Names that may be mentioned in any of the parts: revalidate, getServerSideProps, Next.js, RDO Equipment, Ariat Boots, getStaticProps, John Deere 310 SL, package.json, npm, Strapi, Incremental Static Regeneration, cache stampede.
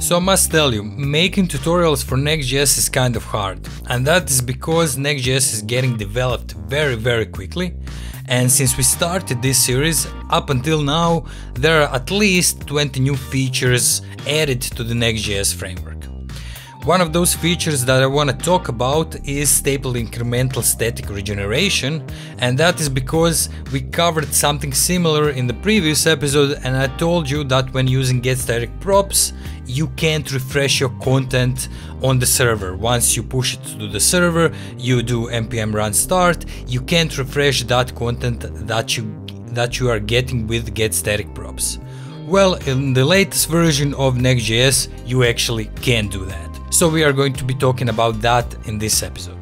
So I must tell you, making tutorials for Next.js is kind of hard, and that is because Next.js is getting developed very quickly, and since we started this series, up until now there are at least 20 new features added to the Next.js framework. One of those features that I want to talk about is staple incremental static regeneration, and that is because we covered something similar in the previous episode, and I told you that when using getStaticProps you can't refresh your content on the server. Once you push it to the server, you do npm run start, you can't refresh that content that you are getting with getStaticProps. Well, in the latest version of Next.js you actually can do that. So we are going to be talking about that in this episode.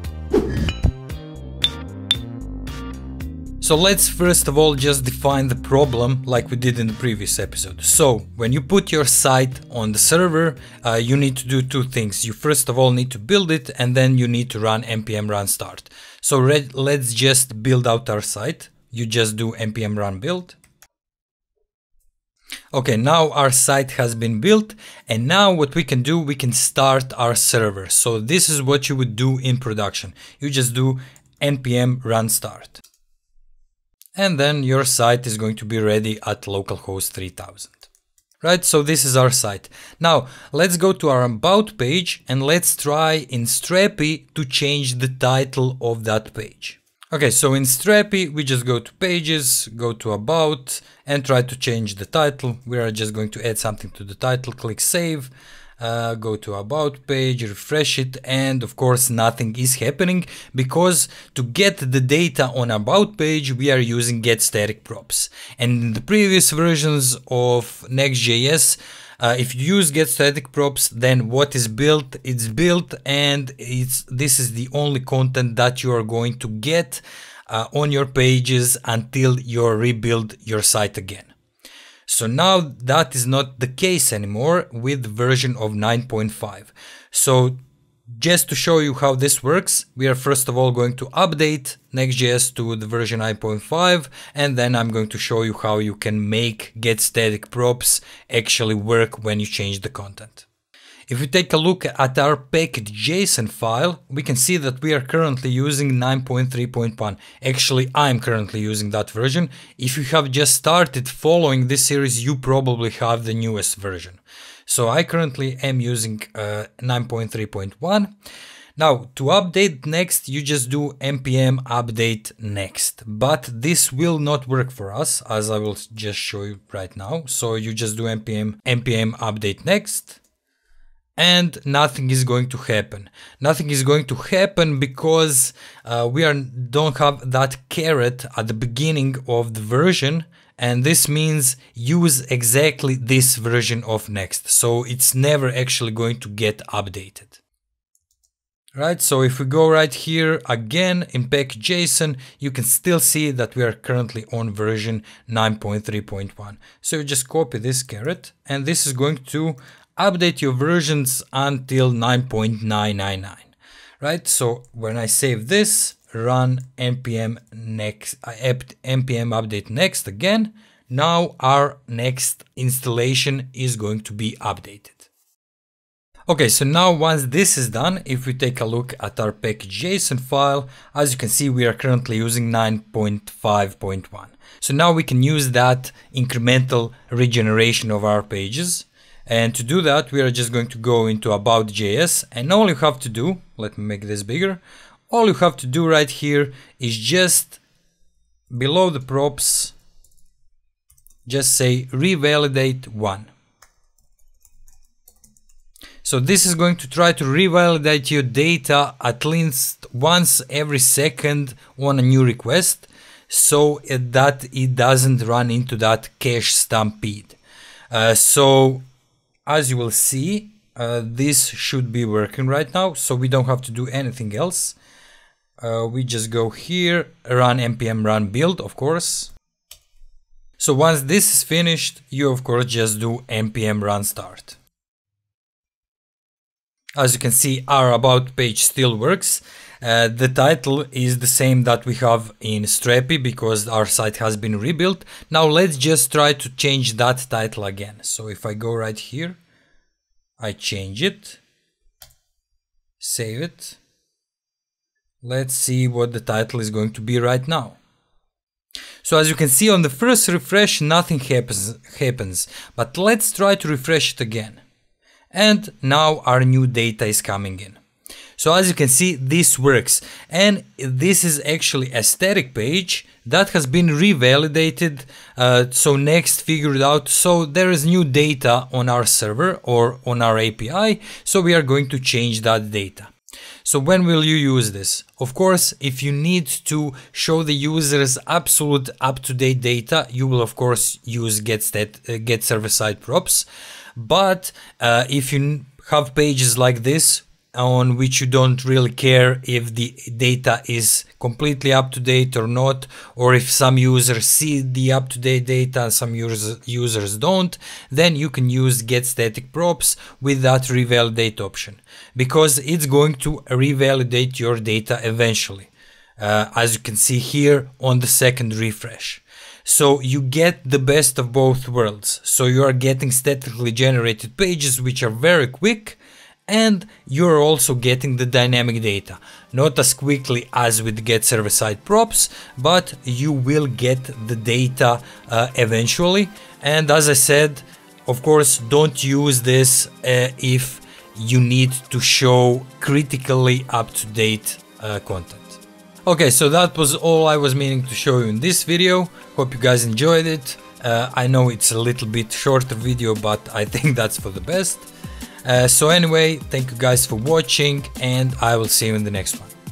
So let's first of all just define the problem like we did in the previous episode. So when you put your site on the server, you need to do two things. You first of all need to build it, and then you need to run npm run start. So let's just build out our site. You just do npm run build. Okay, now our site has been built, and now what we can do, we can start our server. So this is what you would do in production. You just do npm run start. And then your site is going to be ready at localhost 3000. Right, so this is our site. Now let's go to our about page and let's try in Strapi to change the title of that page. Okay, so in Strapi, we just go to pages, go to about, and try to change the title. We are just going to add something to the title, click save, go to about page, refresh it, and of course nothing is happening, because to get the data on about page, we are using getStaticProps. And in the previous versions of Next.js, if you use getStaticProps, then what is built, it's built, and this is the only content that you are going to get on your pages until you rebuild your site again. So now that is not the case anymore with version of 9.5. So just to show you how this works, we are first of all going to update Next.js to the version 9.5, and then I'm going to show you how you can make getStaticProps actually work when you change the content. If we take a look at our package.json file, we can see that we are currently using 9.3.1. Actually, I'm currently using that version. If you have just started following this series, you probably have the newest version. So I currently am using 9.3.1. Now to update Next, you just do npm update Next, but this will not work for us, as I will just show you right now. So you just do npm update Next, and nothing is going to happen. Nothing is going to happen because we don't have that caret at the beginning of the version. And this means use exactly this version of Next. So it's never actually going to get updated. Right, so if we go right here again in package.json, you can still see that we are currently on version 9.3.1. So you just copy this caret, and this is going to update your versions until 9.999. Right, so when I save this, run npm next npm update Next again, now our Next installation is going to be updated. Okay, so now once this is done, if we take a look at our package.json file, as you can see, we are currently using 9.5.1. so now we can use that incremental regeneration of our pages, and to do that we are just going to go into about.js, and all you have to do, let me make this bigger. All you have to do right here is just below the props, just say revalidate 1. So this is going to try to revalidate your data at least once every second on a new request, so that it doesn't run into that cache stampede. So as you will see, this should be working right now, so we don't have to do anything else. We just go here, run npm run build, of course. So once this is finished, you of course just do npm run start. As you can see, our about page still works. The title is the same that we have in Strapi because our site has been rebuilt. Now let's just try to change that title again. So if I go right here, I change it, save it. Let's see what the title is going to be right now. So as you can see, on the first refresh nothing happens, but let's try to refresh it again. And now our new data is coming in. So as you can see, this works, and this is actually a static page that has been revalidated. So Next figured out, so there is new data on our server or on our API, so we are going to change that data. So when will you use this? Of course, if you need to show the users absolute up-to-date data, you will of course use getServerSideProps. But if you have pages like this on which you don't really care if the data is completely up-to-date or not, or if some users see the up-to-date data and some users don't, then you can use getStaticProps with that revalidate option, because it's going to revalidate your data eventually, as you can see here on the second refresh. So you get the best of both worlds. So you are getting statically generated pages which are very quick, and you're also getting the dynamic data. Not as quickly as with getServerSideProps, but you will get the data eventually. And as I said, of course, don't use this if you need to show critically up-to-date content. Okay, so that was all I was meaning to show you in this video. Hope you guys enjoyed it. I know it's a little bit shorter video, but I think that's for the best. So anyway, thank you guys for watching, and I will see you in the next one.